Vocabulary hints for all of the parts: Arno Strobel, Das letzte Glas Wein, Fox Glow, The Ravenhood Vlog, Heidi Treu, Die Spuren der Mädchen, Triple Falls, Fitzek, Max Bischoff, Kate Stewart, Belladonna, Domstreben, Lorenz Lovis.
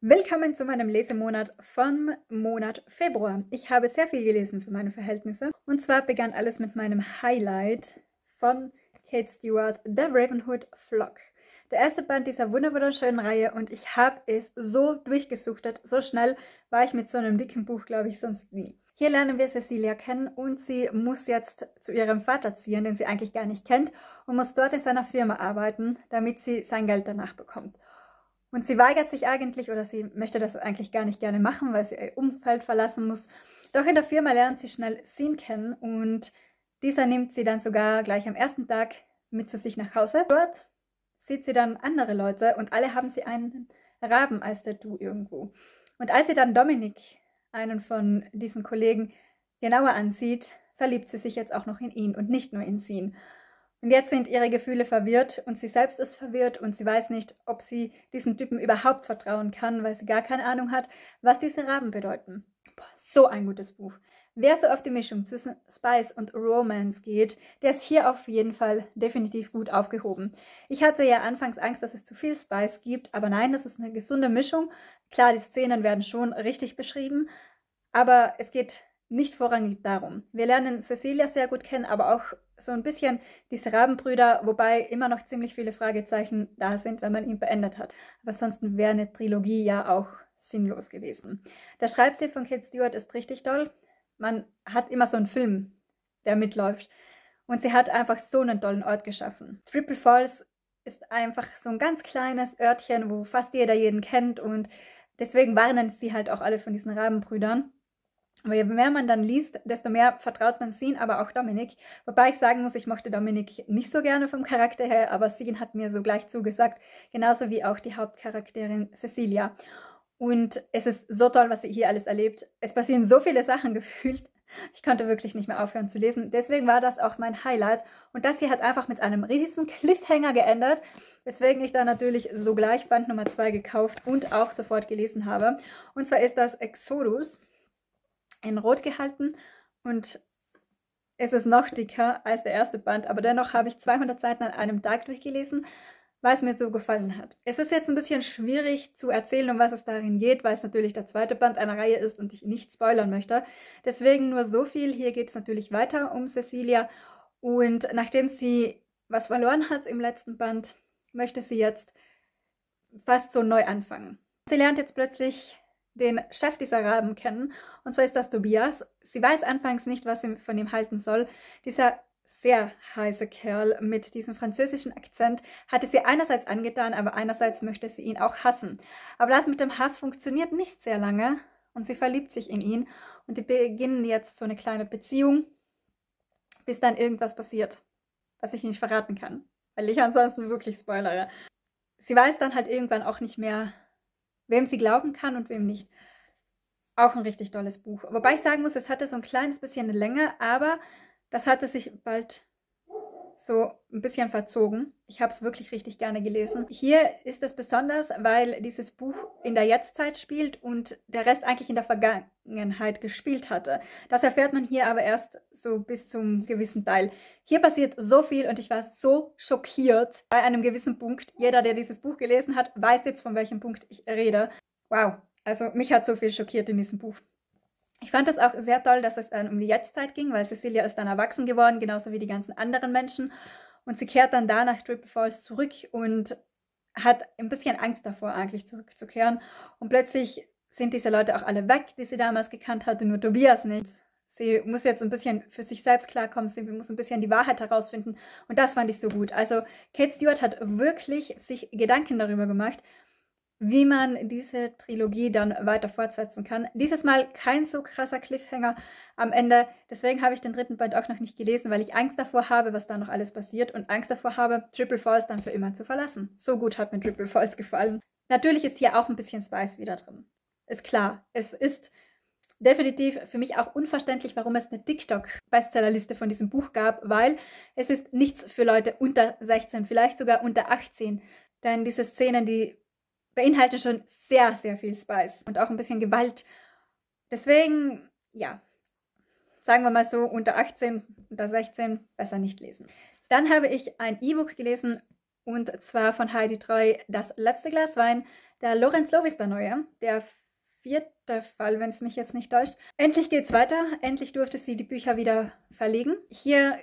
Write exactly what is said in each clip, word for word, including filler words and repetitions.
Willkommen zu meinem Lesemonat vom Monat Februar. Ich habe sehr viel gelesen für meine Verhältnisse. Und zwar begann alles mit meinem Highlight von Kate Stewart, The Ravenhood Vlog. Der erste Band dieser wunderschönen Reihe und ich habe es so durchgesuchtet. So schnell war ich mit so einem dicken Buch, glaube ich, sonst nie. Hier lernen wir Cecilia kennen und sie muss jetzt zu ihrem Vater ziehen, den sie eigentlich gar nicht kennt, und muss dort in seiner Firma arbeiten, damit sie sein Geld danach bekommt. Und sie weigert sich eigentlich, oder sie möchte das eigentlich gar nicht gerne machen, weil sie ihr Umfeld verlassen muss. Doch in der Firma lernt sie schnell Sean kennen und dieser nimmt sie dann sogar gleich am ersten Tag mit zu sich nach Hause. Dort sieht sie dann andere Leute und alle haben sie einen Raben als Tattoo irgendwo. Und als sie dann Dominik, einen von diesen Kollegen, genauer ansieht, verliebt sie sich jetzt auch noch in ihn und nicht nur in Sean. Und jetzt sind ihre Gefühle verwirrt und sie selbst ist verwirrt und sie weiß nicht, ob sie diesen Typen überhaupt vertrauen kann, weil sie gar keine Ahnung hat, was diese Raben bedeuten. Boah, so ein gutes Buch. Wer so auf die Mischung zwischen Spice und Romance geht, der ist hier auf jeden Fall definitiv gut aufgehoben. Ich hatte ja anfangs Angst, dass es zu viel Spice gibt, aber nein, das ist eine gesunde Mischung. Klar, die Szenen werden schon richtig beschrieben, aber es geht nicht vorrangig darum. Wir lernen Cecilia sehr gut kennen, aber auch so ein bisschen diese Rabenbrüder, wobei immer noch ziemlich viele Fragezeichen da sind, wenn man ihn beendet hat. Aber sonst wäre eine Trilogie ja auch sinnlos gewesen. Der Schreibstil von Kate Stewart ist richtig toll. Man hat immer so einen Film, der mitläuft. Und sie hat einfach so einen tollen Ort geschaffen. Triple Falls ist einfach so ein ganz kleines Örtchen, wo fast jeder jeden kennt und deswegen warnen sie halt auch alle von diesen Rabenbrüdern. Aber je mehr man dann liest, desto mehr vertraut man Sean, aber auch Dominik. Wobei ich sagen muss, ich mochte Dominik nicht so gerne vom Charakter her, aber Sean hat mir so gleich zugesagt, genauso wie auch die Hauptcharakterin Cecilia. Und es ist so toll, was sie hier alles erlebt. Es passieren so viele Sachen gefühlt. Ich konnte wirklich nicht mehr aufhören zu lesen. Deswegen war das auch mein Highlight. Und das hier hat einfach mit einem riesen Cliffhanger geändert, weswegen ich da natürlich sogleich Band Nummer zwei gekauft und auch sofort gelesen habe. Und zwar ist das Exodus. In Rot gehalten und es ist noch dicker als der erste Band, aber dennoch habe ich zweihundert Seiten an einem Tag durchgelesen, weil es mir so gefallen hat. Es ist jetzt ein bisschen schwierig zu erzählen, um was es darin geht, weil es natürlich der zweite Band einer Reihe ist und ich nicht spoilern möchte. Deswegen nur so viel. Hier geht es natürlich weiter um Cecilia und nachdem sie was verloren hat im letzten Band, möchte sie jetzt fast so neu anfangen. Sie lernt jetzt plötzlich den Chef dieser Raben kennen, und zwar ist das Tobias. Sie weiß anfangs nicht, was sie von ihm halten soll. Dieser sehr heiße Kerl mit diesem französischen Akzent hatte sie einerseits angetan, aber einerseits möchte sie ihn auch hassen. Aber das mit dem Hass funktioniert nicht sehr lange und sie verliebt sich in ihn und die beginnen jetzt so eine kleine Beziehung, bis dann irgendwas passiert, was ich nicht verraten kann, weil ich ansonsten wirklich spoilere. Sie weiß dann halt irgendwann auch nicht mehr, wem sie glauben kann und wem nicht. Auch ein richtig tolles Buch. Wobei ich sagen muss, es hatte so ein kleines bisschen eine Länge, aber das hatte sich bald so ein bisschen verzogen. Ich habe es wirklich richtig gerne gelesen. Hier ist es besonders, weil dieses Buch in der Jetztzeit spielt und der Rest eigentlich in der Vergangenheit gespielt hatte. Das erfährt man hier aber erst so bis zum gewissen Teil. Hier passiert so viel und ich war so schockiert bei einem gewissen Punkt. Jeder, der dieses Buch gelesen hat, weiß jetzt, von welchem Punkt ich rede. Wow, also mich hat so viel schockiert in diesem Buch. Ich fand das auch sehr toll, dass es dann um die Jetztzeit ging, weil Cecilia ist dann erwachsen geworden, genauso wie die ganzen anderen Menschen. Und sie kehrt dann da nach Triple Falls zurück und hat ein bisschen Angst davor, eigentlich zurückzukehren. Und plötzlich sind diese Leute auch alle weg, die sie damals gekannt hatte, nur Tobias nicht. Sie muss jetzt ein bisschen für sich selbst klarkommen, sie muss ein bisschen die Wahrheit herausfinden. Und das fand ich so gut. Also Kate Stewart hat wirklich sich Gedanken darüber gemacht, wie man diese Trilogie dann weiter fortsetzen kann. Dieses Mal kein so krasser Cliffhanger am Ende. Deswegen habe ich den dritten Band auch noch nicht gelesen, weil ich Angst davor habe, was da noch alles passiert und Angst davor habe, Triple Falls dann für immer zu verlassen. So gut hat mir Triple Falls gefallen. Natürlich ist hier auch ein bisschen Spice wieder drin. Ist klar, es ist definitiv für mich auch unverständlich, warum es eine TikTok-Bestsellerliste von diesem Buch gab, weil es ist nichts für Leute unter sechzehn, vielleicht sogar unter achtzehn. Denn diese Szenen, die beinhalten schon sehr, sehr viel Spice und auch ein bisschen Gewalt. Deswegen, ja, sagen wir mal so, unter achtzehn, unter sechzehn, besser nicht lesen. Dann habe ich ein E-Book gelesen und zwar von Heidi Treu, Das letzte Glas Wein, Der Lorenz Lovis, der Neue, der vierte Fall, wenn es mich jetzt nicht täuscht. Endlich geht's weiter. Endlich durfte sie die Bücher wieder verlegen. Hier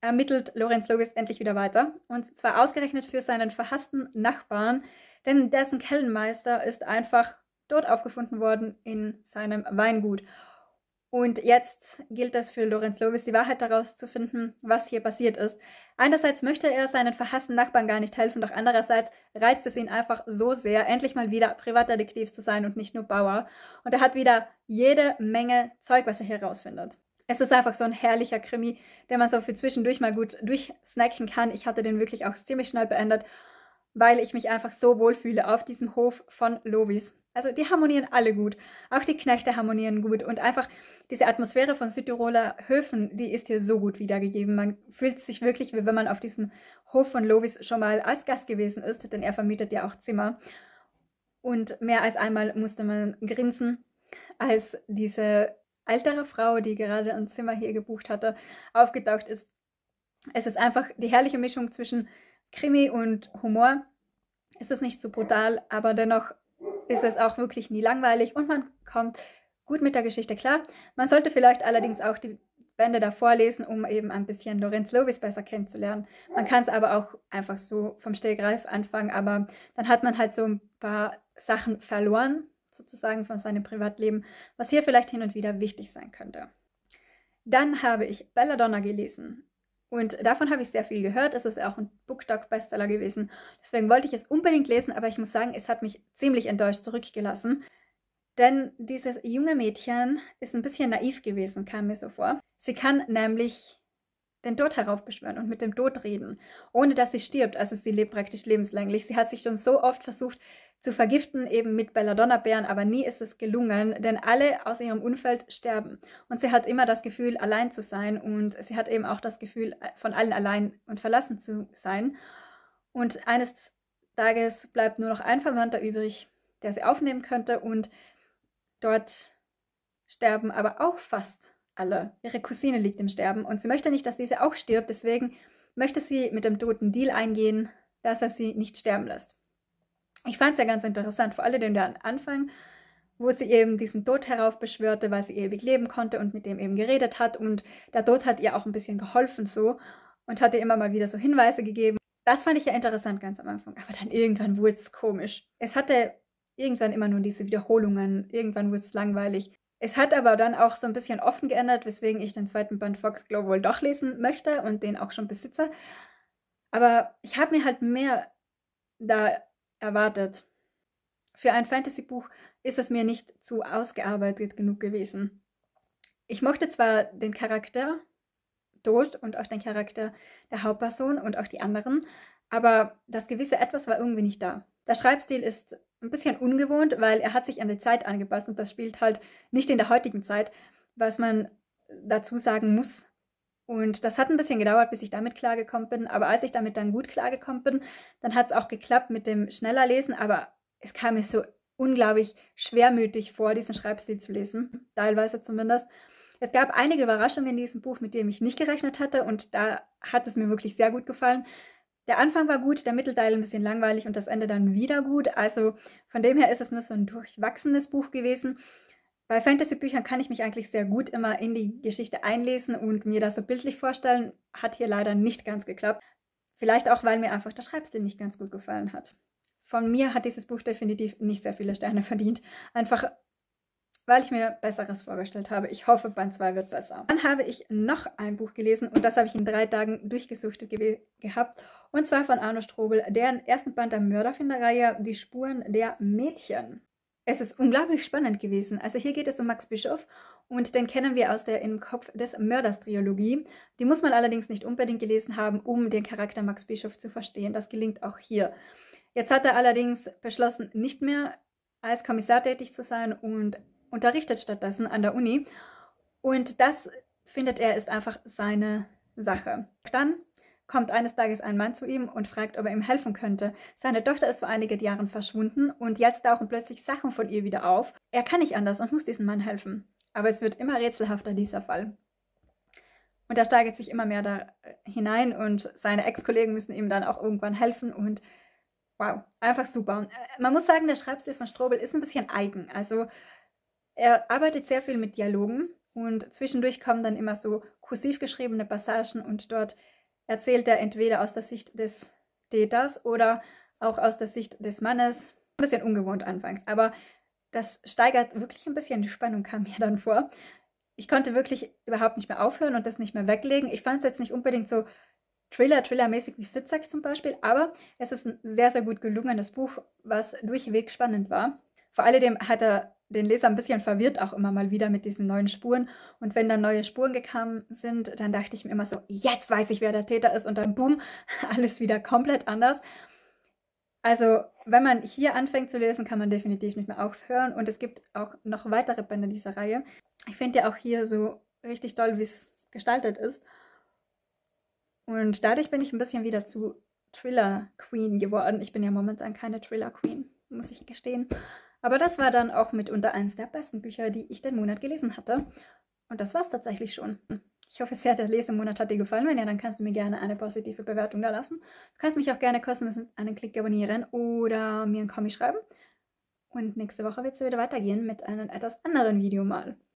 ermittelt Lorenz Lovis endlich wieder weiter. Und zwar ausgerechnet für seinen verhassten Nachbarn, denn dessen Kellenmeister ist einfach tot aufgefunden worden in seinem Weingut. Und jetzt gilt es für Lorenz Lovis, die Wahrheit daraus zu finden, was hier passiert ist. Einerseits möchte er seinen verhassten Nachbarn gar nicht helfen, doch andererseits reizt es ihn einfach so sehr, endlich mal wieder Privatdetektiv zu sein und nicht nur Bauer. Und er hat wieder jede Menge Zeug, was er hier rausfindet. Es ist einfach so ein herrlicher Krimi, den man so für zwischendurch mal gut durchsnacken kann. Ich hatte den wirklich auch ziemlich schnell beendet, weil ich mich einfach so wohlfühle auf diesem Hof von Lovis. Also die harmonieren alle gut, auch die Knechte harmonieren gut und einfach diese Atmosphäre von Südtiroler Höfen, die ist hier so gut wiedergegeben. Man fühlt sich wirklich, wie wenn man auf diesem Hof von Lovis schon mal als Gast gewesen ist, denn er vermietet ja auch Zimmer. Und mehr als einmal musste man grinsen, als diese ältere Frau, die gerade ein Zimmer hier gebucht hatte, aufgetaucht ist. Es ist einfach die herrliche Mischung zwischen Krimi und Humor. Es ist nicht so brutal, aber dennoch ist es auch wirklich nie langweilig und man kommt gut mit der Geschichte klar. Man sollte vielleicht allerdings auch die Bände davor lesen, um eben ein bisschen Lorenz Lovis besser kennenzulernen. Man kann es aber auch einfach so vom Stegreif anfangen, aber dann hat man halt so ein paar Sachen verloren, sozusagen von seinem Privatleben, was hier vielleicht hin und wieder wichtig sein könnte. Dann habe ich Belladonna gelesen. Und davon habe ich sehr viel gehört. Es ist auch ein BookTok-Bestseller gewesen. Deswegen wollte ich es unbedingt lesen, aber ich muss sagen, es hat mich ziemlich enttäuscht zurückgelassen. Denn dieses junge Mädchen ist ein bisschen naiv gewesen, kam mir so vor. Sie kann nämlich den Tod heraufbeschwören und mit dem Tod reden, ohne dass sie stirbt. Also sie lebt praktisch lebenslänglich. Sie hat sich schon so oft versucht zu vergiften, eben mit Belladonna-Beeren, aber nie ist es gelungen, denn alle aus ihrem Umfeld sterben. Und sie hat immer das Gefühl, allein zu sein und sie hat eben auch das Gefühl, von allen allein und verlassen zu sein. Und eines Tages bleibt nur noch ein Verwandter übrig, der sie aufnehmen könnte und dort sterben aber auch fast alle. Ihre Cousine liegt im Sterben und sie möchte nicht, dass diese auch stirbt, deswegen möchte sie mit dem Toten Deal eingehen, dass er sie nicht sterben lässt. Ich fand es ja ganz interessant, vor allem den Anfang, wo sie eben diesen Tod heraufbeschwörte, weil sie ewig leben konnte und mit dem eben geredet hat. Und der Tod hat ihr auch ein bisschen geholfen so und hat ihr immer mal wieder so Hinweise gegeben. Das fand ich ja interessant ganz am Anfang, aber dann irgendwann wurde es komisch. Es hatte irgendwann immer nur diese Wiederholungen, irgendwann wurde es langweilig. Es hat aber dann auch so ein bisschen offen geändert, weswegen ich den zweiten Band Fox Glow wohl doch lesen möchte und den auch schon besitze. Aber ich habe mir halt mehr da erwartet. Für ein Fantasy-Buch ist es mir nicht zu ausgearbeitet genug gewesen. Ich mochte zwar den Charakter Tod und auch den Charakter der Hauptperson und auch die anderen, aber das gewisse Etwas war irgendwie nicht da. Der Schreibstil ist ein bisschen ungewohnt, weil er hat sich an die Zeit angepasst und das spielt halt nicht in der heutigen Zeit, was man dazu sagen muss. Und das hat ein bisschen gedauert, bis ich damit klargekommen bin. Aber als ich damit dann gut klargekommen bin, dann hat es auch geklappt mit dem schneller Lesen. Aber es kam mir so unglaublich schwermütig vor, diesen Schreibstil zu lesen. Teilweise zumindest. Es gab einige Überraschungen in diesem Buch, mit denen ich nicht gerechnet hatte. Und da hat es mir wirklich sehr gut gefallen. Der Anfang war gut, der Mittelteil ein bisschen langweilig und das Ende dann wieder gut. Also von dem her ist es nur so ein durchwachsenes Buch gewesen. Bei Fantasy-Büchern kann ich mich eigentlich sehr gut immer in die Geschichte einlesen und mir das so bildlich vorstellen, hat hier leider nicht ganz geklappt. Vielleicht auch, weil mir einfach der Schreibstil nicht ganz gut gefallen hat. Von mir hat dieses Buch definitiv nicht sehr viele Sterne verdient, einfach weil ich mir Besseres vorgestellt habe. Ich hoffe, Band zwei wird besser. Dann habe ich noch ein Buch gelesen und das habe ich in drei Tagen durchgesuchtet ge gehabt. Und zwar von Arno Strobel, deren ersten Band der Mörderfinderreihe Die Spuren der Mädchen. Es ist unglaublich spannend gewesen. Also hier geht es um Max Bischoff und den kennen wir aus der Im Kopf des Mörders-Trilogie. Die muss man allerdings nicht unbedingt gelesen haben, um den Charakter Max Bischoff zu verstehen. Das gelingt auch hier. Jetzt hat er allerdings beschlossen, nicht mehr als Kommissar tätig zu sein und unterrichtet stattdessen an der Uni. Und das, findet er, ist einfach seine Sache. Dann kommt eines Tages ein Mann zu ihm und fragt, ob er ihm helfen könnte. Seine Tochter ist vor einigen Jahren verschwunden und jetzt tauchen plötzlich Sachen von ihr wieder auf. Er kann nicht anders und muss diesem Mann helfen. Aber es wird immer rätselhafter, dieser Fall. Und er steigert sich immer mehr da hinein und seine Ex-Kollegen müssen ihm dann auch irgendwann helfen und Wow, einfach super. Man muss sagen, der Schreibstil von Strobel ist ein bisschen eigen. Also er arbeitet sehr viel mit Dialogen und zwischendurch kommen dann immer so kursiv geschriebene Passagen und dort erzählt er entweder aus der Sicht des Täters oder auch aus der Sicht des Mannes. Ein bisschen ungewohnt anfangs, aber das steigert wirklich ein bisschen die Spannung, kam mir dann vor. Ich konnte wirklich überhaupt nicht mehr aufhören und das nicht mehr weglegen. Ich fand es jetzt nicht unbedingt so Thriller-Thriller-mäßig wie Fitzek zum Beispiel, aber es ist ein sehr, sehr gut gelungenes Buch, was durchweg spannend war. Vor alledem hat er den Leser ein bisschen verwirrt auch immer mal wieder mit diesen neuen Spuren. Und wenn dann neue Spuren gekommen sind, dann dachte ich mir immer so, jetzt weiß ich, wer der Täter ist. Und dann boom, alles wieder komplett anders. Also wenn man hier anfängt zu lesen, kann man definitiv nicht mehr aufhören. Und es gibt auch noch weitere Bände dieser Reihe. Ich finde ja auch hier so richtig toll, wie es gestaltet ist. Und dadurch bin ich ein bisschen wieder zu Thriller-Queen geworden. Ich bin ja momentan keine Thriller-Queen, muss ich gestehen. Aber das war dann auch mitunter eines der besten Bücher, die ich den Monat gelesen hatte. Und das war es tatsächlich schon. Ich hoffe sehr, der Lesemonat hat dir gefallen. Wenn ja, dann kannst du mir gerne eine positive Bewertung da lassen. Du kannst mich auch gerne kostenlos mit einem Klick abonnieren oder mir einen Kommi schreiben. Und nächste Woche wird es wieder weitergehen mit einem etwas anderen Video mal.